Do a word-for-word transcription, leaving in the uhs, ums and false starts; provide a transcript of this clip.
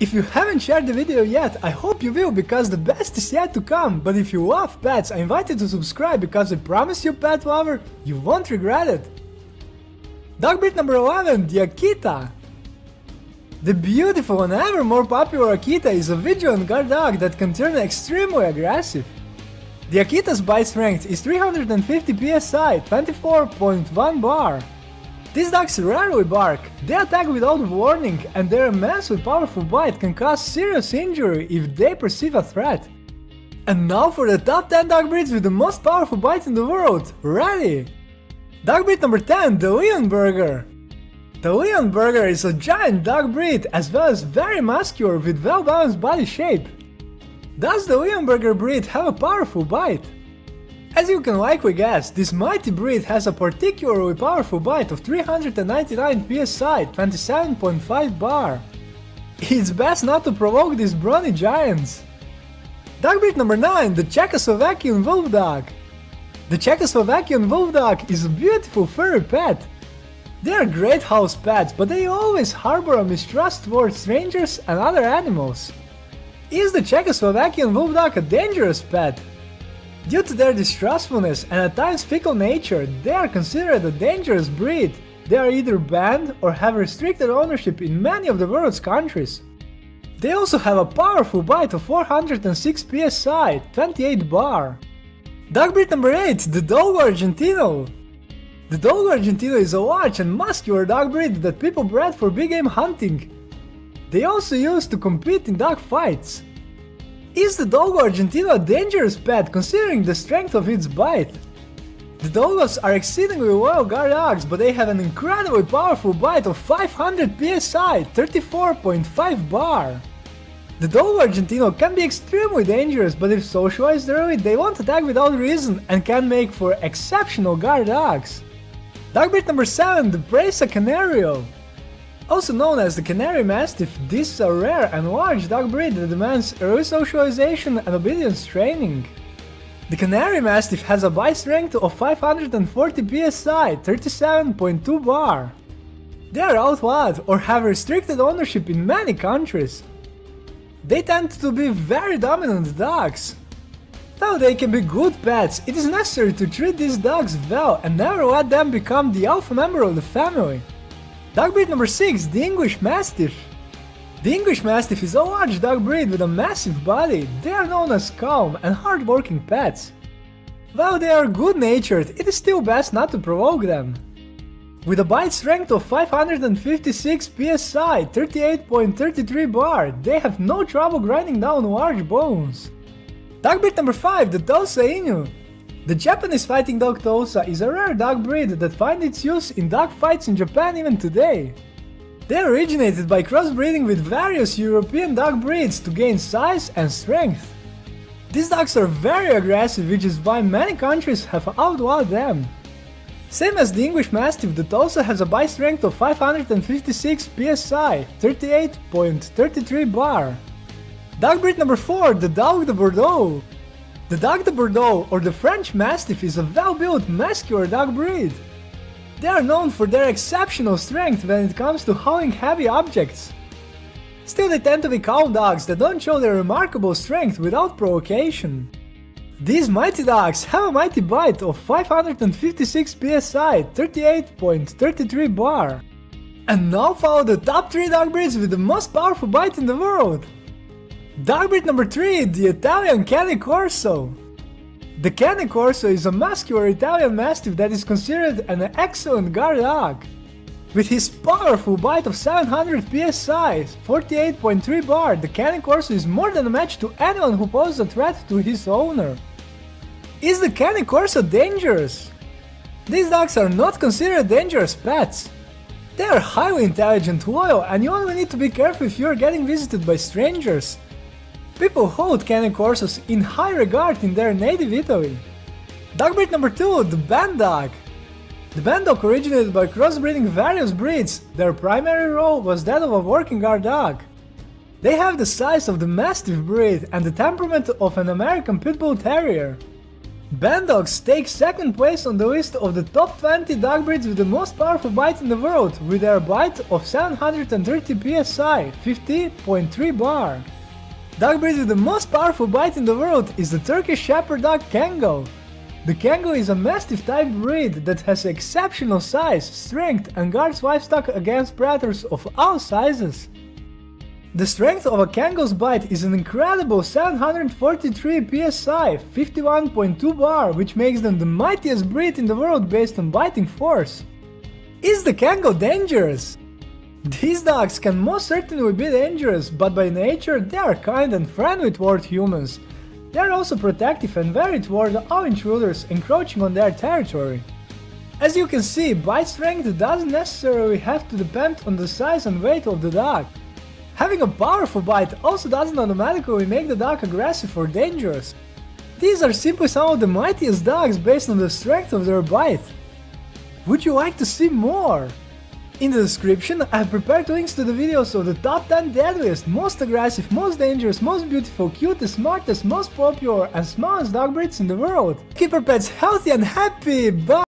If you haven't shared the video yet, I hope you will, because the best is yet to come. But if you love pets, I invite you to subscribe, because I promise you, pet lover, you won't regret it. Dog breed number eleven, the Akita. The beautiful and ever more popular Akita is a vigilant guard dog that can turn extremely aggressive. The Akita's bite strength is three hundred fifty P S I, twenty-four point one bar. These dogs rarely bark, they attack without warning, and their immensely powerful bite can cause serious injury if they perceive a threat. And now for the top ten dog breeds with the most powerful bite in the world, ready! Dog breed number ten, the Leonberger. The Leonberger is a giant dog breed, as well as very muscular with well-balanced body shape. Does the Leonberger breed have a powerful bite? As you can likely guess, this mighty breed has a particularly powerful bite of three hundred ninety-nine P S I, twenty-seven point five bar. It's best not to provoke these brawny giants. Dog breed number nine, the Czechoslovakian Wolfdog. The Czechoslovakian Wolfdog is a beautiful furry pet. They are great house pets, but they always harbor a mistrust towards strangers and other animals. Is the Czechoslovakian Wolfdog a dangerous pet? Due to their distrustfulness and at times fickle nature, they are considered a dangerous breed. They are either banned or have restricted ownership in many of the world's countries. They also have a powerful bite of four hundred six P S I, twenty-eight bar. Dog breed number eight, the Dogo Argentino. The Dogo Argentino is a large and muscular dog breed that people bred for big game hunting. They also used to compete in dog fights. Is the Dogo Argentino a dangerous pet, considering the strength of its bite? The Dogos are exceedingly loyal guard dogs, but they have an incredibly powerful bite of five hundred P S I, thirty-four point five bar. The Dogo Argentino can be extremely dangerous, but if socialized early, they won't attack without reason and can make for exceptional guard dogs. Dog breed number seven, the Presa Canario. Also known as the Canary Mastiff, this is a rare and large dog breed that demands early socialization and obedience training. The Canary Mastiff has a bite strength of five hundred forty P S I, thirty-seven point two bar. They are outlawed or have restricted ownership in many countries. They tend to be very dominant dogs. Though they can be good pets, it is necessary to treat these dogs well and never let them become the alpha member of the family. Dog breed number six, the English Mastiff. The English Mastiff is a large dog breed with a massive body. They are known as calm and hard-working pets. While they are good-natured, it is still best not to provoke them. With a bite strength of five hundred fifty-six P S I, thirty-eight point three three bar, they have no trouble grinding down large bones. Dog breed number five, the Tosa Inu. The Japanese fighting dog Tosa is a rare dog breed that finds its use in dog fights in Japan even today. They originated by crossbreeding with various European dog breeds to gain size and strength. These dogs are very aggressive, which is why many countries have outlawed them. Same as the English Mastiff, the Tosa has a bite strength of five hundred fifty-six P S I, thirty-eight point three three bar. Dog breed number four, the Dogue de Bordeaux. The Dogue de Bordeaux, or the French Mastiff, is a well-built, muscular dog breed. They are known for their exceptional strength when it comes to hauling heavy objects. Still, they tend to be calm dogs that don't show their remarkable strength without provocation. These mighty dogs have a mighty bite of five hundred fifty-six P S I, thirty-eight point three three bar. And now follow the top three dog breeds with the most powerful bite in the world. Dog breed number three, the Italian Cane Corso. The Cane Corso is a muscular Italian Mastiff that is considered an excellent guard dog. With his powerful bite of seven hundred P S I, forty-eight point three bar, the Cane Corso is more than a match to anyone who poses a threat to his owner. Is the Cane Corso dangerous? These dogs are not considered dangerous pets. They are highly intelligent, loyal, and you only need to be careful if you are getting visited by strangers. People hold Cane Corsos in high regard in their native Italy. Dog breed number two, the Bandog. The Bandog originated by crossbreeding various breeds. Their primary role was that of a working guard dog. They have the size of the Mastiff breed and the temperament of an American Pit Bull Terrier. Bandog takes second place on the list of the top twenty dog breeds with the most powerful bite in the world, with their bite of seven hundred thirty P S I, fifty point three bar. Dog breed with the most powerful bite in the world is the Turkish Shepherd dog Kangal. The Kangal is a Mastiff type breed that has exceptional size, strength and guards livestock against predators of all sizes. The strength of a Kangal's bite is an incredible seven hundred forty-three P S I, fifty-one point two bar, which makes them the mightiest breed in the world based on biting force. Is the Kangal dangerous? These dogs can most certainly be dangerous, but by nature they are kind and friendly toward humans. They are also protective and wary toward all intruders encroaching on their territory. As you can see, bite strength doesn't necessarily have to depend on the size and weight of the dog. Having a powerful bite also doesn't automatically make the dog aggressive or dangerous. These are simply some of the mightiest dogs based on the strength of their bite. Would you like to see more? In the description I've prepared links to the videos of the top ten deadliest, most aggressive, most dangerous, most beautiful, cutest, smartest, most popular and smallest dog breeds in the world. Keep your pets healthy and happy! Bye!